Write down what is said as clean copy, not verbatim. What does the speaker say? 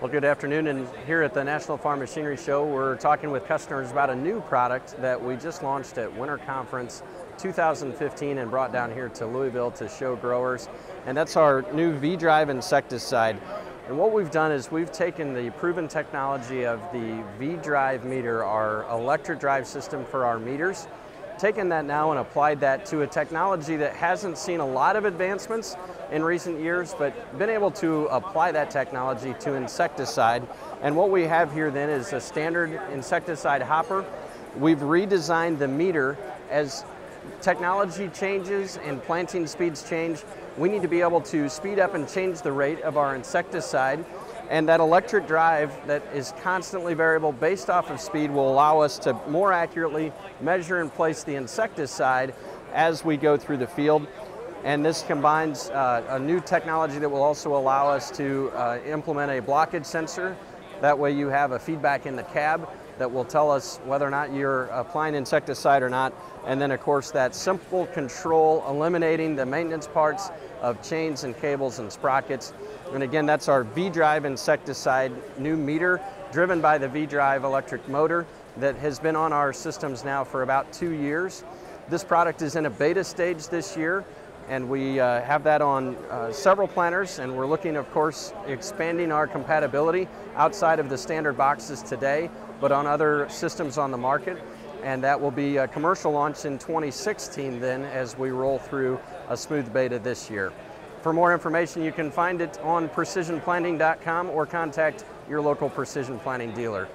Well, good afternoon, and here at the National Farm Machinery Show, we're talking with customers about a new product that we just launched at Winter Conference 2015 and brought down here to Louisville to show growers, and that's our new V-Drive insecticide. And what we've done is we've taken the proven technology of the V-Drive meter, our electric drive system for our meters, taken that now and applied that to a technology that hasn't seen a lot of advancements in recent years, but been able to apply that technology to insecticide. And what we have here then is a standard insecticide hopper. We've redesigned the meter. As technology changes and planting speeds change, we need to be able to speed up and change the rate of our insecticide. And that electric drive that is constantly variable based off of speed will allow us to more accurately measure and place the insecticide as we go through the field. And this combines a new technology that will also allow us to implement a blockage sensor. That way you have a feedback in the cab that will tell us whether or not you're applying insecticide or not. And then of course that simple control, eliminating the maintenance parts of chains and cables and sprockets. And again, that's our V-Drive insecticide new meter, driven by the V-Drive electric motor that has been on our systems now for about 2 years. This product is in a beta stage this year, and we have that on several planters, and we're looking, of course, expanding our compatibility outside of the standard boxes today, but on other systems on the market. And that will be a commercial launch in 2016 then, as we roll through a smooth beta this year. For more information, you can find it on precisionplanting.com or contact your local Precision Planting dealer.